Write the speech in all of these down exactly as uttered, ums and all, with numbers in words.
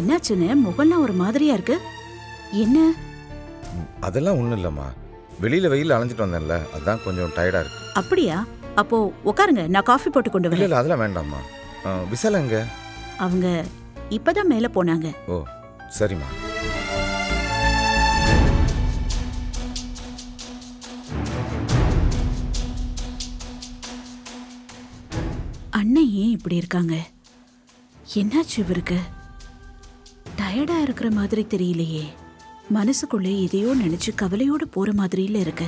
என்னாச்சுன்னு முகம்லாம் ஒரு மாதிரியா இருக்கு, என்ன? அதெல்லாம் ஒண்ணும் இல்லம்மா, வெளியில வெயில் அலைஞ்சிட்டு வந்தேன்ல, அதான் கொஞ்சம் டயர்டா இருக்கு. அப்படியா? அப்போ உட்காருங்க, நான் காஃபி போட்டு கொண்டு வரேன். இல்ல அதெல்லாம் வேண்டாம்மா. விசாலங்க அவங்க இப்பதான் மேல போனாங்க. ஓ சரிம்மா. அண்ணன் ஏன் இப்படி இருக்காங்க? என்னாச்சு இவருக்கு? டயர்டா இருக்கிற மாதிரி தெரியலையே, மனசுக்குள்ள எதையோ நினைச்சு கவலையோட போற மாதிரில இருக்கு.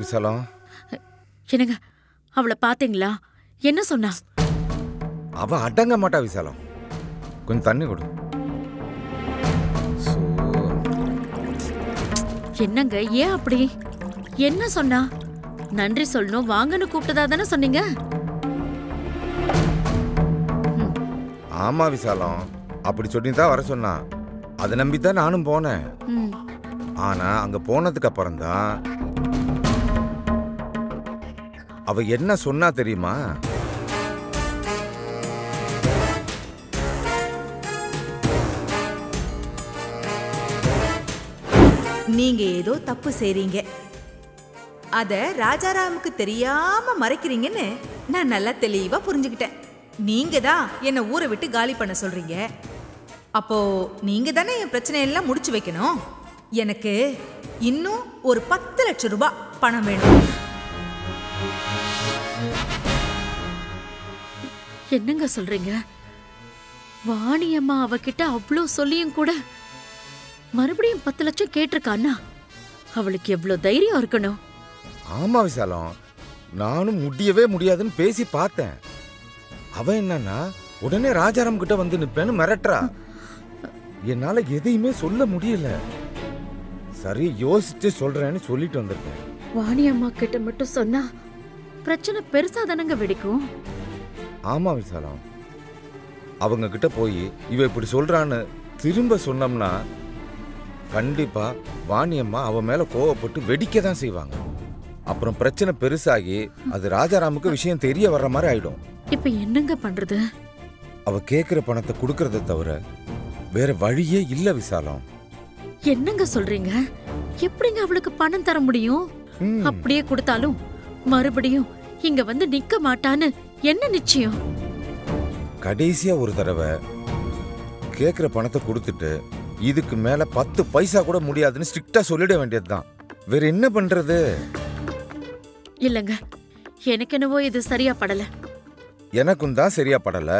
விசாலம் என்னங்க, அவளை பாத்தீங்களா? என்ன சொன்னா? அவ அடங்க மாட்டா விசாலம். கொஞ்சம் தண்ணி கொடு. என்னங்க ஏன் அப்படி? என்ன சொன்னா? நன்றி சொல்லணும் வாங்கன்னு கூப்பிட்டதா தானே சொன்னீங்க? ஆமா விசாலம், அப்படி சொல்லிதான் வர சொன்னா, அதை நம்பித்தான் நானும் போனேன். ஆனா அங்க போனதுக்கு அப்புறம் தான் அவ என்ன சொன்னா தெரியுமா? நீங்க ஏதோ தப்பு செய்றீங்க, அத ராஜாராமுக்கு தெரியாம மறைக்கிறீங்கன்னு நான் நல்லா தெளிவா புரிஞ்சுக்கிட்டேன். நீங்க தான் என்னை ஊரை விட்டு காலி பண்ண சொல்றீங்க, அப்போ நீங்க தானே என் பிரச்சனையெல்லாம் முடிச்சு வைக்கணும். எனக்கு இன்னும் ஒரு பத்து லட்சம் ரூபாய் பணம் வேணும். என்னங்க சொல்றீங்க? வாணியம்மா அவகிட்ட அவ்வளோ சொல்லியும் கூட மறுபடியும் பத்து லட்சம் கேட்டிருக்கான்னா அவளுக்கு எவ்வளோ தைரியம் இருக்கணும். ஆமா விசாலம், நானும் முடியவே முடியாதுன்னு பேசி பார்த்தேன். அவன் என்னன்னா உடனே ராஜாராம் கிட்ட வந்து நிப்பேன்னு மிரட்டுறா. என்னால எதையுமே சொல்ல முடியல, சரி யோசிச்சு சொல்றேன்னு சொல்லிட்டு வந்திருக்கேன். வாணி அம்மா கிட்ட மட்டும் சொன்னா பிரச்சனை பெருசா தானங்க வெடிக்கும். ஆமா விசாலம், அவங்க கிட்ட போய் இவ இப்படி சொல்றான்னு திரும்ப சொன்னோம்னா கண்டிப்பா வாணி அம்மா அவ மேல கோவப்பட்டு வெடிக்க தான் செய்வாங்க. அப்புறம் பிரச்சனை பெருசாகி அது ராஜாராமுக்கு விஷயம் தெரிய வர்ற மாதிரி ஆயிடும். இப்ப என்னங்க பண்றது? அவ கேக்குற பணத்தை குடுக்கறத தவிர வேற வழியே இல்ல விசாலம். என்னங்க சொல்றீங்க? எப்படிங்க அவளுக்கு பணம் தர முடியும்? அப்படியே கொடுத்தாலும் மறுபடியும் இங்க வந்து நிக்க மாட்டான்னு என்ன நிச்சயம்? கடைசியா ஒரு தடவை கேக்குற பணத்தை கொடுத்துட்டு இதுக்கு மேல பத்து பைசா கூட முடியாதுன்னு ஸ்ட்ரிக்டா சொல்லிட வேண்டியதுதான், வேற என்ன பண்றது? இல்லங்க, எனக்கு என்னவோ இது சரியா படல. எனக்கும் தான் சரியா படல.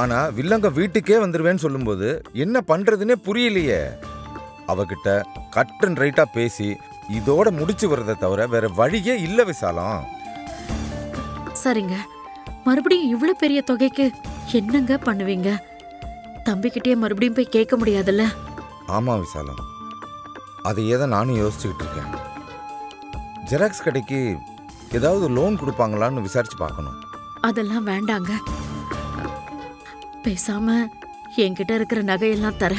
ஆனா வில்லங்க வீட்டுக்கே வந்துருவேன்னு சொல்லும்போது என்ன பண்றதுன்னே புரியலையே. அவகிட்ட கட் அண்ட் ரைட்டா பேசி இதோட முடிச்சு வரதை தவிர வேற வழியே இல்ல விசாலம். சரிங்க, மறுபடியும் இவ்வளவு பெரிய தொகைக்கு என்னங்க பண்ணுவீங்க? தம்பிக்கிட்டே மறுபடியும் போய் கேட்க முடியாதுல்ல? ஆமா விசாலம், அதையே தான் நானும் யோசிச்சுக்கிட்டு இருக்கேன். ஜெராக்ஸ் கடைக்கு ஏதாவது லோன் கொடுப்பாங்களான்னு விசாரிச்சு பார்க்கணும். அதெல்லாம் வேண்டாங்க, பேசாம என்கிட்ட இருக்கிற நகையெல்லாம் தர,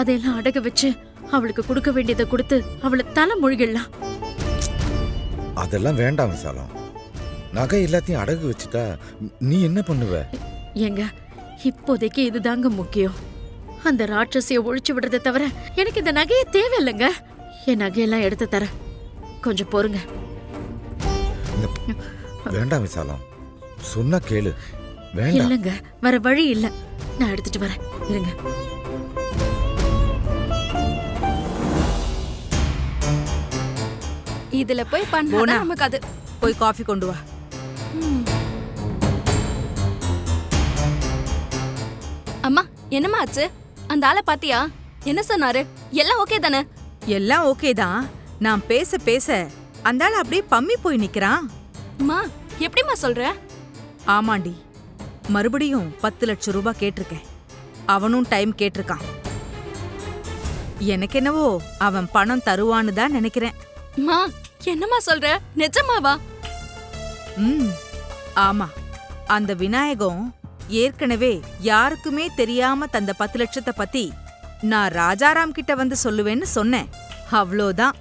அதையெல்லாம் அடக வச்சு அவளுக்கு கொடுக்க வேண்டியதை கொடுத்து அவளை தலை மூழ்கிடலாம். அதெல்லாம் வேண்டாம் விசாலம், நகை எல்லாத்தையும் அடகு வச்சுட்டா நீ என்ன பண்ணுவ? ஏங்க இப்போதைக்கு இதுதாங்க முக்கியம், அந்த ராட்சசியை ஒழிச்சு விடுறதை தவிர எனக்கு இந்த நகையே தேவையில்லைங்க. என் நகையெல்லாம் எடுத்து தர, கொஞ்சம் பொறுங்க. வேண்டாம் விசாலம், சொன்னா கேளு. வேண்டாம் இல்லங்க, வர வழி இல்ல, நான் எடுத்துட்டு வரேன் இருங்க. இதுல போய் பண்ணா நமக்கு அது போய் காஃபி கொண்டு வா. அம்மா என்னமா ஆச்சு? அந்த ஆளை பாத்தியா? என்ன சொன்னாரு? எல்லாம் ஓகே தானே? எல்லாம் ஓகே தான். நான் பேச பேச அந்த ஆள் அப்படியே பம்மி போய் நிக்கிறான். அம்மா எப்படிமா சொல்ற? ஆமாண்டி, மறுபடியும் பத்து லட்சம் ரூபாய் கேட்டிருக்கேன், அவனும் டைம் கேட்டிருக்கான். எனக்கு என்னவோ அவன் பணம் தருவான்னு தான் நினைக்கிறேன். மா என்னமா சொல்ற? நிஜமாவா? ம் ஆமா, அந்த விநாயகம் ஏற்கனவே யாருக்குமே தெரியாம தந்த பத்து லட்சத்தை பத்தி நான் ராஜாராம் கிட்ட வந்து சொல்லுவேன்னு சொன்னேன். அவ்வளோதான்,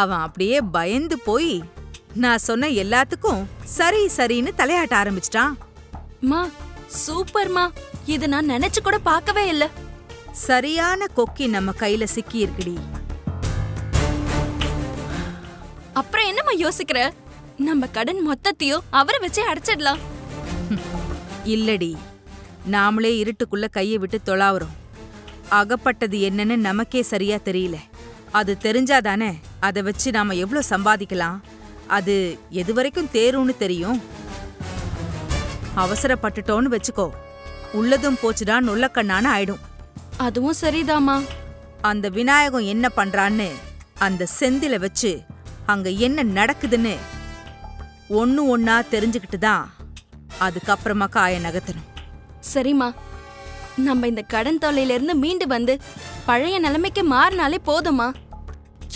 அவன் அப்படியே பயந்து போய் நான் சொன்ன எல்லாத்துக்கும் சரி சரின்னு தலையாட்ட ஆரம்பிச்சிட்டான். மா சூப்பர்மா, இது நான் நினைச்சு கூட பார்க்கவே இல்ல. சரியான கொக்கி நம்ம கையில சிக்கி இருக்குடி. அப்புறம் என்னம்மா யோசிக்கிற, நம்ம கடன் மொத்தத்தையோ அவரை வச்சு அடைச்சிடலாம். இல்லடி, நாமளே இருட்டுக்குள்ள கையை விட்டு தொலாவுறோம். அகப்பட்டது என்னன்னு நமக்கே சரியா தெரியல. அது தெரிஞ்சாதானே அதை வச்சு நாம எவ்வளோ சம்பாதிக்கலாம், அது எது வரைக்கும் தேரும்னு தெரியும். அவசரப்பட்டுட்டோன்னு வச்சுக்கோ, உள்ளதும் போச்சுடா நொல்லக்கண்ணான்னு ஆயிடும். அதுவும் சரிதாமா. அந்த விநாயகம் என்ன பண்றான்னு அந்த செந்தில வச்சு அங்க என்ன நடக்குதுன்னு ஒன்னு ஒன்னா தெரிஞ்சுக்கிட்டு தான் அதுக்கப்புறமா காய நகர்த்தணும். சரிம்மா, நம்ம இந்த கடன் தொல்லையிலிருந்து மீண்டு வந்து பழைய நிலைமைக்கு மாறினாலே போதுமா.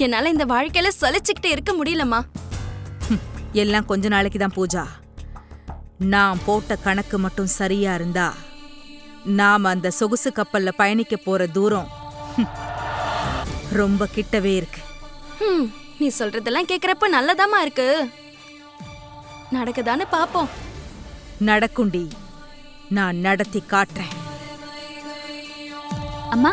என்னால இந்த வாழ்க்கையில சலிச்சுக்கிட்டு இருக்க முடியலம்மா. எல்லாம் கொஞ்ச நாளைக்கு தான் பூஜா. நான் போட்ட கணக்கு மட்டும் சரியா இருந்தா நாம் அந்த சொகுசு கப்பல்ல பயணிக்க போற தூரம் ரொம்ப கிட்டவே இருக்கு. நீ சொல்றதெல்லாம் கேக்குறப்ப நல்லதாமா இருக்கு. நடக்குதான்னு பாப்போம். நடக்குண்டி, நான் நடத்தி காட்டுறேன். அம்மா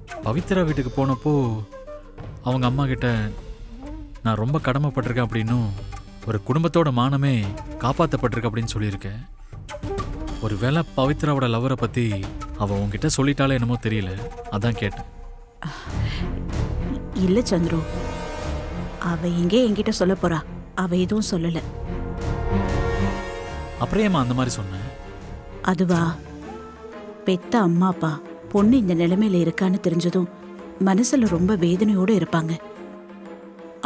பவித்ரா வீட்டுக்கு போனப்போ அவங்க அம்மா கிட்ட நான் ரொம்ப கடமைப்பட்டிருக்கேன் அப்படின்னும் ஒரு குடும்பத்தோட மானமே காப்பாற்றப்பட்டிருக்கு அப்படின்னு சொல்லியிருக்கேன். ஒருவேளை பவித்ராவோட லவரை பற்றி அவள் உங்ககிட்ட சொல்லிட்டாலே என்னமோ தெரியல, அதான் கேட்டேன். இல்லை சந்துரு, அவள் எங்கே என்கிட்ட சொல்ல போறா, அவள் எதுவும் சொல்லலை. அப்புறம் அந்த மாதிரி சொன்னேன். அதுவா, பெத்த அம்மா அப்பா பொண்ணு இந்த நிலைமையில இருக்கான்னு தெரிஞ்சதும் மனசுல ரொம்ப வேதனையோடு இருப்பாங்க.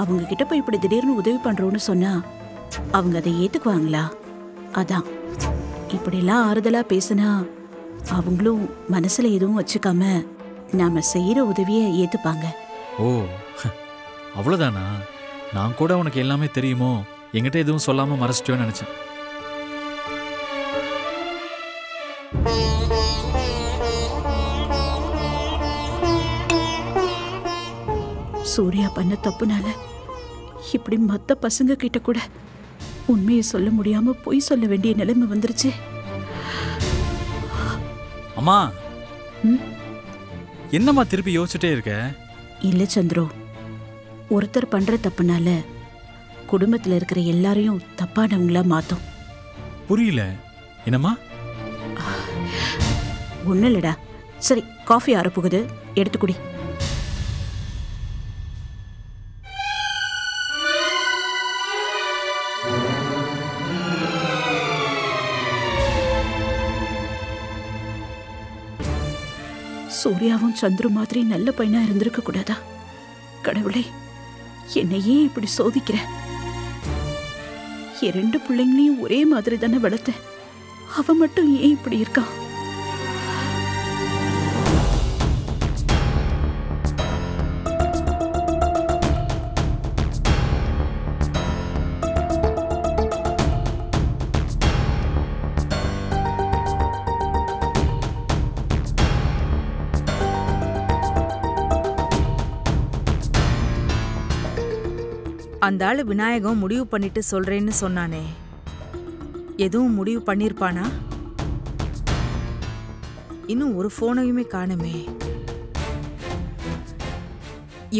அவங்க கிட்ட போய் இப்படி திடீர்னு உதவி பண்றோன்னு சொன்னா அவங்க அதை ஏத்துக்குவாங்களா? அதான் இப்படிலாம் ஆறுதலா பேசினா அவங்களும் மனசுல எதுவும் வச்சுக்காம நாம செய்யற உதவியை ஏத்துப்பாங்க. ஓ அவ்வளவுதானா? நான் கூட உனக்கு எல்லாமே தெரியுமோ, என்கிட்ட எதுவும் சொல்லாம மறைச்சிட்டோன்னு நினைச்சேன். சூர்யா பண்ண தப்புனால இப்படி மற்ற பசங்க கிட்ட கூட உண்மையை சொல்ல முடியாம பொய் சொல்ல வேண்டிய நிலைமை வந்துருச்சு. அம்மா என்னம்மா திருப்பி யோசிச்சுட்டே இருக்க? இல்ல சந்திரோ, ஒருத்தர் பண்ற தப்புனால குடும்பத்துல இருக்கிற எல்லாரையும் தப்பானவங்களா மாத்தும். புரியல. என்னம்மா? ஒண்ணு இல்லடா. சரி, காஃபி ஆற போகுது, எடுத்து குடி. சூர்யாவும் சந்துரு மாதிரி நல்ல பையனா இருந்திருக்க கூடாதா? கடவுளே, என்னையே இப்படி சோதிக்கிற. என் ரெண்டு பிள்ளைங்களையும் ஒரே மாதிரி தானே வளர்த்த, அவ மட்டும் ஏன் இப்படி இருக்கா? அந்த ஆள் விநாயகம் முடிவு பண்ணிட்டு சொல்றேன்னு சொன்னானே, எதுவும் முடிவு பண்ணியிருப்பானா? இன்னும் ஒரு ஃபோனையுமே காணுமே.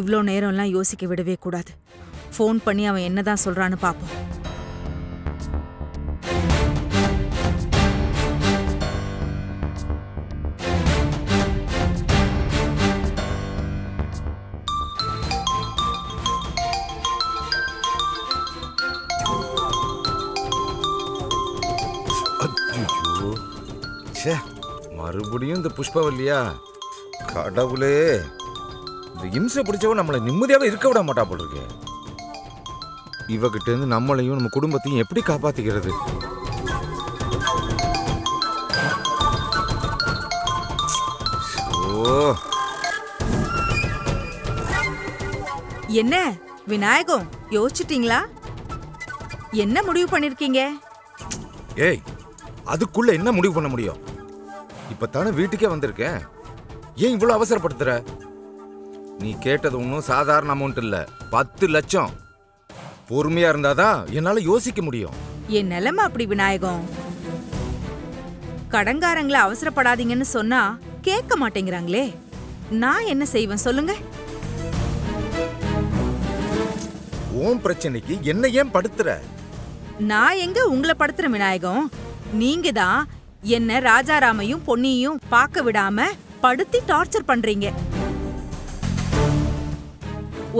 இவ்வளோ நேரம்லாம் யோசிக்க விடவே கூடாது. ஃபோன் பண்ணி அவன் என்னதான் சொல்றான்னு பார்ப்போம். மறுபடியும் இந்த புஷ்பவல்லியா? கடவுளே, இந்த இம்சை பிடிச்சவன் நம்மளை நிம்மதியாக இருக்க விட மாட்டா போல இருக்கே. இவகிட்டேருந்து நம்மளையும் நம்ம குடும்பத்தையும் எப்படி காப்பாற்றிக்கிறது? என்ன விநாயகம், யோசிச்சிட்டீங்களா? என்ன முடிவு பண்ணிருக்கீங்க? ஏய், அதுக்குள்ள என்ன முடிவு பண்ண முடியும்? இப்பத்தானே வீட்டுக்கே வந்திருக்கேன், ஏன் இவ்வளவு அவசரப்படுத்துற? நீ கேட்டது ஒன்றும் சாதாரண அமௌண்ட் இல்ல, பத்து லட்சம். பொறுமையா இருந்தாதான் என்னால யோசிக்க முடியும். என் நிலைமை அப்படி விநாயகம். கடங்காரங்களை அவசரப்படாதீங்கன்னு சொன்னா கேட்க மாட்டேங்கிறாங்களே, நான் என்ன செய்வேன் சொல்லுங்க? உன் பிரச்சனைக்கு என்ன ஏன் படுத்துற? நான் எங்க உங்களை படுத்துற விநாயகம்? நீங்க தான் என்ன ராஜாராமையும் பொன்னியையும் பார்க்க விடாம படுத்தி டார்ச்சர் பண்றீங்க.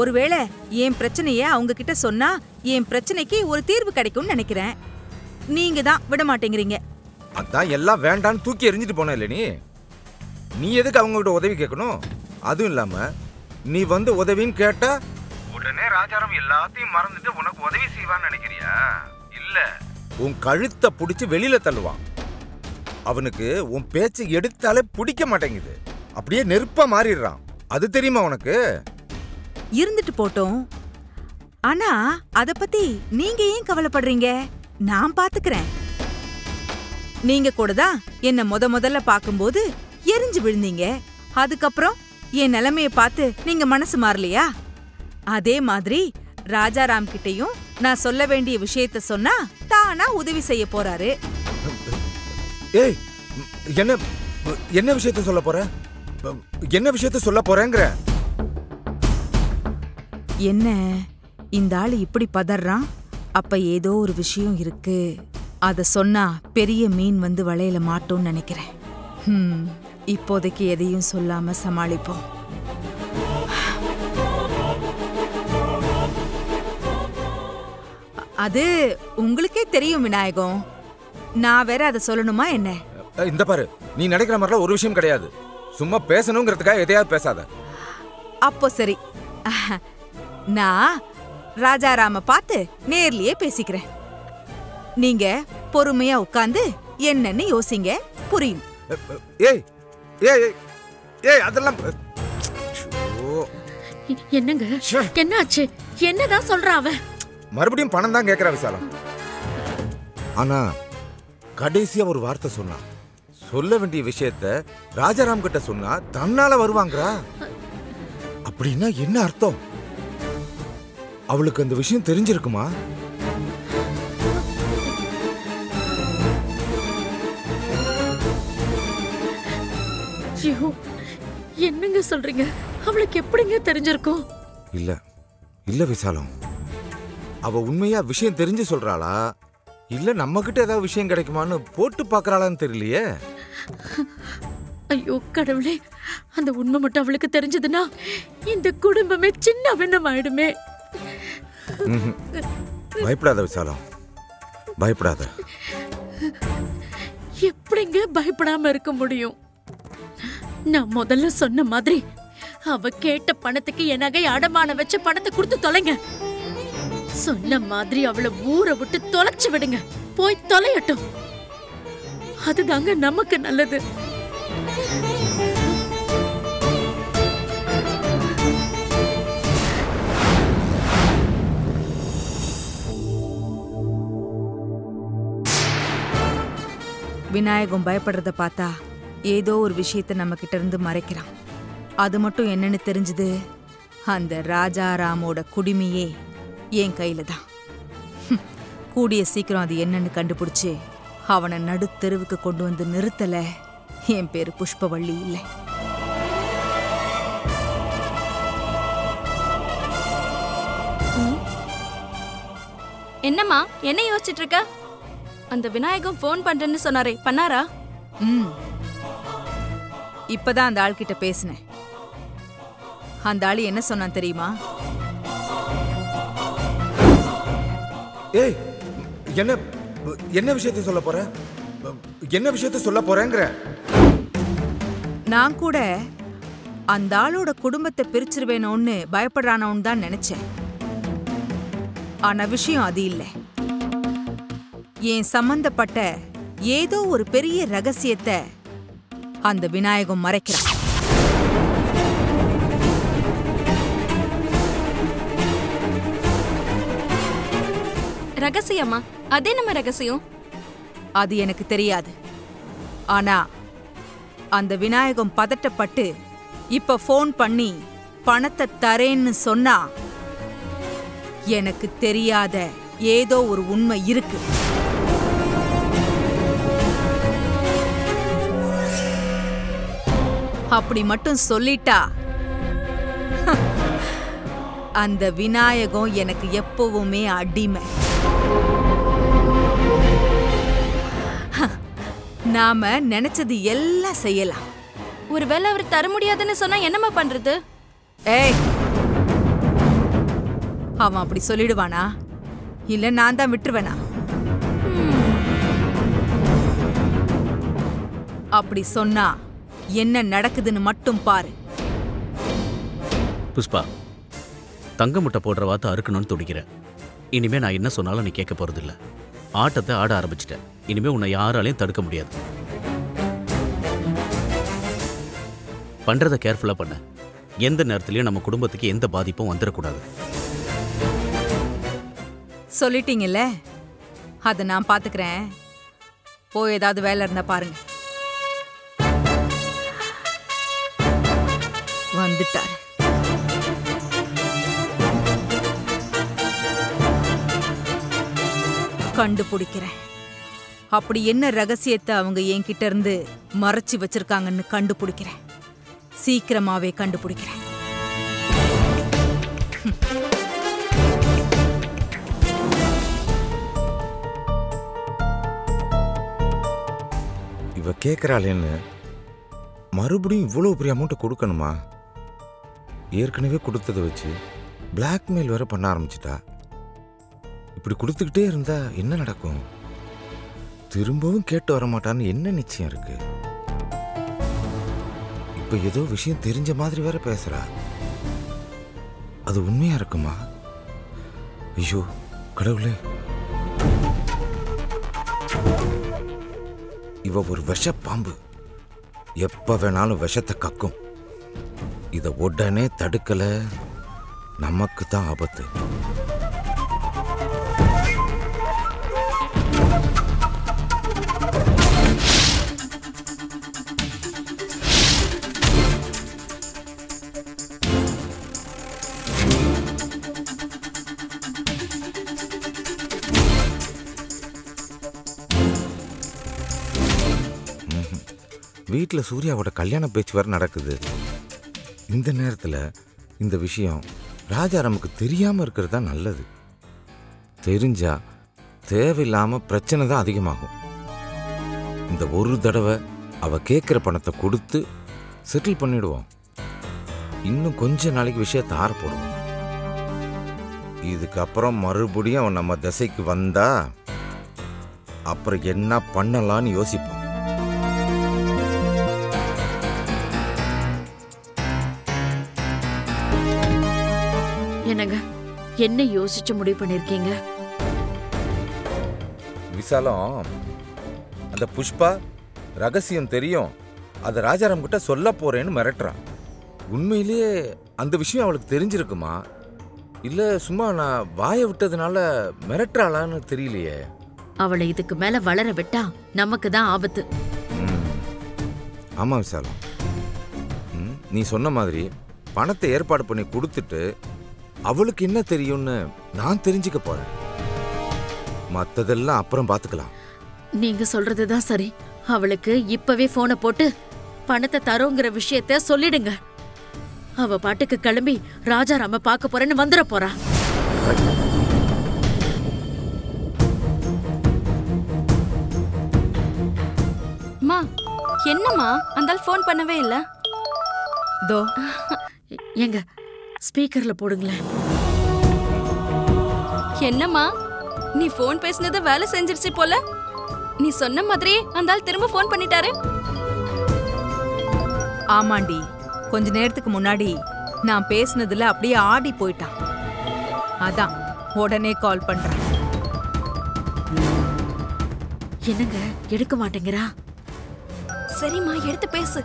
ஒருவேளை என் பிரச்சனைய அவங்க கிட்ட சொன்னா என் பிரச்சனைக்கு ஒரு தீர்வு கிடைக்கும்னு நினைக்கிறேன். நீங்க தான் விட மாட்டேங்கிறீங்க. அதான் எல்லாம் வேண்டான்னு தூக்கி எறிஞ்சிட்டு போன இல்ல? நீ நீ எதுக்கு அவங்க கிட்ட உதவி கேட்கணும்? அதுவும் இல்லாம நீ வந்து உதவின்னு கேட்டா உடனே ராஜாராம் எல்லாத்தையும் மறந்துட்டு உனக்கு உதவி செய்வான்னு நினைக்கிறியா? இல்ல, உன் கழுத்தை பிடிச்சி வெளியில தள்ளுவான். அவனுக்கு உன் பேச்சு எடுத்தாலே பிடிக்க மாட்டேங்குது, அப்படியே நெருப்பா மாறிடுறான். அது தெரியுமா உனக்கு? இருந்துட்டு போட்டோம், ஆனா அத பத்தி நீங்க ஏன் கவலைப்படுறீங்க? நான் பாத்துக்கிறேன். நீங்க கூட தான் என்ன முத முதல்ல பாக்கும்போது எரிஞ்சு விழுந்தீங்க. அதுக்கப்புறம் என் நிலைமைய பார்த்து நீங்க மனசு மாறலையா? அதே மாதிரி ராஜாராம் கிட்டையும் நான் சொல்ல வேண்டிய விஷயத்த சொன்னா தானா உதவி செய்ய போறாரு. ஏய், என்ன என்ன விஷயத்த சொல்ல போற? என்ன விஷயத்த சொல்ல போறேங்கற? என்ன இந்த ஆளு இப்படி பதறான்? அப்ப ஏதோ ஒரு விஷயம் இருக்கு. அத சொன்னா பெரிய மீன் வந்து வலையில மாட்டோம்னு நினைக்கிறேன். ஹம், இப்போதைக்கு எதையும் சொல்லாம சமாளிப்போம். அது உங்களுக்கே தெரியும் விநாயகம். நான் வேற அதை சொல்லணுமா என்ன? இந்த பாரு, நீ நினைக்கிற மாதிரிலாம் ஒரு விஷயம் கிடையாது. சும்மா பேசணுங்கிறதுக்காக எதையாவது பேசாத. அப்போ சரி, நான் ராஜாராம பார்த்து நேர்லயே பேசிக்கிறேன். நீங்க பொறுமையா உட்கார்ந்து என்னன்னு யோசிங்க, புரியும். ஏய் ஏய் ஏய், அதெல்லாம் என்னங்க? என்ன ஆச்சு? என்னதான் சொல்ற அவன்? மறுபடியும் பணம் தான் கேட்கிறா விசாலம். ஆனா கடைசியா ஒரு வார்த்தை சொன்னா, சொல்ல வேண்டிய விஷயத்த ராஜாராம் கிட்ட சொன்னா தன்னால வருவாங்கறா. அப்படின்னா என்ன அர்த்தம்? அவளுக்கு அந்த விஷயம் தெரிஞ்சிருக்குமா? என்னங்க சொல்றீங்க? அவளுக்கு எப்படிங்க தெரிஞ்சிருக்கும்? இல்ல இல்ல விசாலம், அவ உண்மையா விஷயம் தெரிஞ்சு சொல்றாளா இல்ல நம்ம கிட்ட ஏதாவது விஷயம் கிடைக்குமான்னு போட்டு பாக்குறாளான்னு தெரியலையே. ஐயோ கடவுளே, அந்த உண்மை மட்டும் அவளுக்கு தெரிஞ்சதுன்னா இந்த குடும்பமே சின்ன விண்ணம் ஆயிடுமே. பயப்படாத விசாலம், பயப்படாத. எப்படிங்க பயப்படாம இருக்க முடியும்? நான் முதல்ல சொன்ன மாதிரி அவ கேட்ட பணத்துக்கு எனகை அடமான வச்ச பணத்தை கொடுத்து தொலைங்க சொன்ன மாதிரி அவளை ஊரை விட்டு தொலைச்சு விடுங்க. போய் தொலையட்டும், அதுதாங்க நமக்கு நல்லது. விநாயகம் பயப்படுறத பார்த்தா ஏதோ ஒரு விஷயத்தை நம்ம கிட்ட இருந்து மறைக்கிறான். அது மட்டும் என்னன்னு தெரிஞ்சது, அந்த ராஜாராமோட குடுமியே என் கையில தான். கூடிய சீக்கிரம் அது என்னன்னு கண்டுபிடிச்சு அவனை நடுத்தெருவுக்கு கொண்டு வந்து நிறுத்தல, என் பேரு புஷ்பவள்ளி இல்லை. என்னம்மா என்ன யோசிச்சுட்டு இருக்க? அந்த விநாயகம் போன் பண்றேன்னு சொன்னாரே, பண்ணாரா? ம், இப்பதான் அந்த ஆள் கிட்ட பேசினேன். அந்த ஆள் என்ன சொன்னான் தெரியுமா? ஏய், என்ன என்ன விஷயத்தை சொல்ல போற? என்ன விஷயத்தை சொல்ல போறேங்கற? நான் கூட அந்த ஆளோட குடும்பத்தை பிரிச்சிருவேணும்னு பயப்படுறானவன் தான் நினைச்சேன். ஆனா விஷயம் அது இல்லை. ஏன் சம்பந்தப்பட்ட ஏதோ ஒரு பெரிய ரகசியத்தை அந்த விநாயகம் மறைக்கிறான். ரகசியமா? அதே நம்ம ரகசியம். அது எனக்கு தெரியாது. ஆனா அந்த விநாயகம் பதட்டப்பட்டு இப்ப போன் பண்ணி பணத்தை தரேன்னு சொன்னா எனக்கு தெரியாத ஏதோ ஒரு உண்மை இருக்கு. அப்படி மட்டும் சொல்லிட்டா அந்த விநாயகம் எனக்கு எப்பவுமே அடிமை. நாம நினைச்சது எல்லாம் செய்யலாம். ஒருவேளை அவர் தர முடியாதுன்னு சொன்னா என்னமா பண்றது? ஏய், அவன் அப்படி சொல்லிடுவானா? இல்ல நான் தான் விட்டுருவேனா? அப்படி சொன்னா என்ன நடக்குதுன்னு மட்டும் பாரு. புஷ்பா, தங்க முட்டை போடுற வார்த்தை அறுக்கணும்னு துடிக்கிறேன். இனிமே நான் என்ன சொன்னாலும் நீ கேட்க போறதில்ல. ஆட்டத்தை ஆட ஆரம்பிச்சிட்டேன். இனிமே உன்னை யாராலையும் தடுக்க முடியாது. பண்றதை கேர்ஃபுல்லா பண்ண. எந்த நேரத்திலயும் நம்ம குடும்பத்துக்கு எந்த பாதிப்பும் வந்துடக்கூடாது. சொல்லிட்டீங்கல்ல, அதை நான் பாத்துக்கிறேன். போய் ஏதாவது வேலை இருந்தா பாருங்க. வந்துட்டார். கண்டுபிடிக்கிறேன். அப்படி என்ன ரகசியத்தை அவங்க என்கிட்ட இருந்து மறைச்சி வச்சிருக்காங்கன்னு கண்டுபிடிக்கிறேன். சீக்கிரமாவே கண்டுபிடிக்கிறேன். இவ கேக்குறாளேன்னு மறுபடியும் இவ்வளவு பெரிய அமௌண்ட் கொடுக்கணுமா? ஏற்கனவே கொடுத்ததை வச்சு பிளாக்மெயில் வேற பண்ண ஆரம்பிச்சிட்டா. இப்படி கொடுத்துக்கிட்டே இருந்தா என்ன நடக்கும்? திரும்பவும் கேட்டு வரமாட்டான்னு என்ன நிச்சயம் இருக்கு? இப்ப ஏதோ விஷயம் தெரிஞ்ச மாதிரி வேற பேசுறா. அது உண்மையா இருக்குமா? ஐயோ கடவுளே, இவ ஒரு விஷ பாம்பு. எப்ப வேணாலும் விஷத்தை கக்கும். இத உடனே தடுக்கல நமக்கு தான் ஆபத்து. வீட்டில் சூர்யாவோட கல்யாண பேச்சு வேறு நடக்குது. இந்த நேரத்தில் இந்த விஷயம் ராஜாராமுக்கு தெரியாமல் இருக்கிறது தான் நல்லது. தெரிஞ்சா தேவையில்லாமல் பிரச்சனை தான் அதிகமாகும். இந்த ஒரு தடவை அவள் கேட்குற பணத்தை கொடுத்து செட்டில் பண்ணிடுவோம். இன்னும் கொஞ்ச நாளைக்கு விஷயத்தை ஆரப்போடுவோம். இதுக்கப்புறம் மறுபடியும் அவன் நம்ம திசைக்கு வந்தா அப்புறம் என்ன பண்ணலான்னு யோசிப்போம். என்னங்க, என்ன யோசிச்சு முடிவு பண்ணிருக்கீங்க? விசாலம், அந்த புஷ்பா ரகசியம் தெரியும், அதை ராஜாராம் கிட்ட சொல்ல போறேன்னு மிரட்டுறான். உண்மையிலேயே அந்த விஷயம் அவளுக்கு தெரிஞ்சிருக்குமா? இல்ல சும்மா நான் வாயை விட்டதுனால மிரட்டுறாளான்னு தெரியலையே. அவளை இதுக்கு மேல வளர விட்டா நமக்கு தான் ஆபத்து. ஆமா விசாலம், நீ சொன்ன மாதிரி பணத்தை ஏற்பாடு பண்ணி கொடுத்துட்டு அவளுக்கு என்ன தெரியும்னு நான் தெரிஞ்சுக்க போறேன். மத்ததெல்லாம் அப்புறம் பாத்துக்கலாம். நீங்க சொல்றதுதான் சரி. அவளுக்கு இப்பவே போனை போட்டு பணத்தை தரோங்கிற விஷயத்த சொல்லிடுங்க. அவ பாட்டுக்கு கிளம்பி ராஜாராம பார்க்க போறேன்னு வந்துட போறா. அம்மா, என்னம்மா அந்த போன் பண்ணவே இல்ல? தோ எங்க ஸ்பீக்கர்ல போடுங்களேன். என்னம்மா, நீ போன் பேசினது வேலை செஞ்சிருச்சு போல. நீ சொன்ன மாதிரி அந்த ஆள் திரும்ப போன் பண்ணிட்டாரு. ஆமாண்டி, கொஞ்ச நேரத்துக்கு முன்னாடி நான் பேசினதுல அப்படியே ஆடி போயிட்டான். அதான் உடனே கால் பண்றேன். என்னங்க எடுக்க மாட்டேங்கிறா? சரிம்மா எடுத்து பேசு.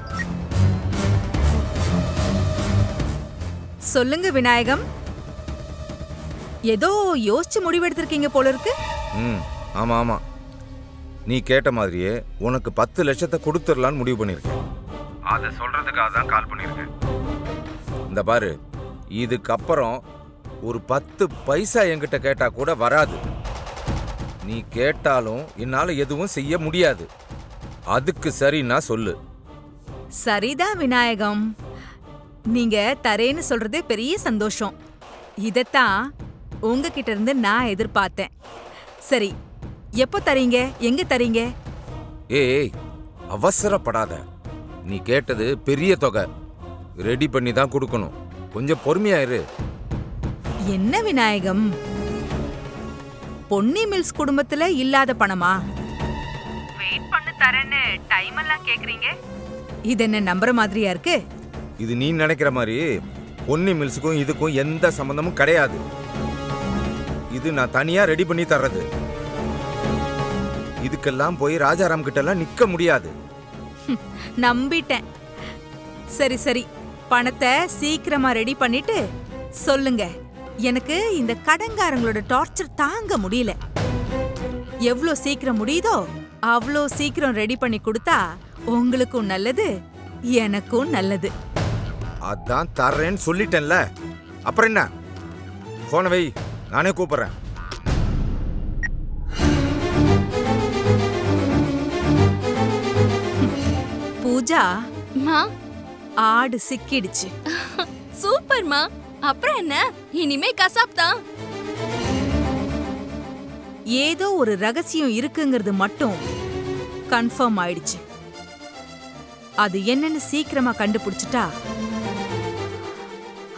சொல்லுங்க விநாயகம், ஏதோ யோசிச்சு முடிவெடுத்திருக்கீங்க போல இருக்கு. ம், ஆமா ஆமா, நீ கேட்ட மாதிரியே உனக்கு பத்து லட்சத்தை கொடுத்துடலான்னு முடிவு பண்ணியிருக்கேன். அதை சொல்றதுக்காக தான் கால் பண்ணியிருக்கேன். இந்த பாரு, இதுக்கப்புறம் ஒரு பத்து பைசா என்கிட்ட கேட்டா கூட வராது. நீ கேட்டாலும் என்னால் எதுவும் செய்ய முடியாது. அதுக்கு சரின்னா சொல்லு. சரிதான் விநாயகம், நீங்க தரேன்னு சொல்றதே பெரிய சந்தோஷம். இதைத்தான் உங்ககிட்ட இருந்து நான் எதிர்பார்த்தேன். சரி, எப்போ தரீங்க, எங்க தரீங்க? ஏய், அவசரப்படாத. நீ கேட்டது பெரிய தொகை, ரெடி பண்ணி தான் கொடுக்கணும். கொஞ்சம் பொறுமையா இரு. என்ன விநாயகம், பொன்னி மில்ஸ் குடும்பத்துல இல்லாத பணமா? வெயிட் பண்ணி தரேன்னு டைம் எல்லாம் கேக்குறீங்க. இது என்ன நம்புற மாதிரியா இருக்கு? இது நீ நினைக்கிற மாதிரி பொன்னி மில்ஸுக்கும் இதுக்கும் எந்த சம்பந்தமும் கிடையாது. இது நான் தனியா ரெடி பண்ணி தர்றது. இதுக்கெல்லாம் போய் ராஜாராம் கிட்ட எல்லாம் நிக்க முடியாது. நம்பிட்டேன். சரி சரி, பணத்தை சீக்கிரமா ரெடி பண்ணிட்டு சொல்லுங்க. எனக்கு இந்த கடங்காரங்களோட டார்ச்சர் தாங்க முடியல. எவ்வளோ சீக்கிரம் முடியுதோ அவ்வளோ சீக்கிரம் ரெடி பண்ணி கொடுத்தா உங்களுக்கும் நல்லது, எனக்கும் நல்லது. அதான் தரேன்னு சொல்லிட்டேன்ல, அப்புறம் என்ன? போன வை, நானே கூப்பிடுறேன். பூஜா, ஆடு சிக்கிடுச்சு. சூப்பர்மா, அப்புறம் என்ன, இனிமே கசாப் தான். ஏதோ ஒரு ரகசியம் இருக்குங்கிறது மட்டும் கன்ஃபார்ம் ஆயிடுச்சு. அது என்னன்னு சீக்கிரமா கண்டுபிடிச்சிட்டா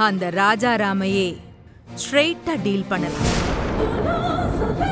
அந்த ராஜாராமையே ஸ்ட்ரெயிட்டா டீல் பண்ணலாம்.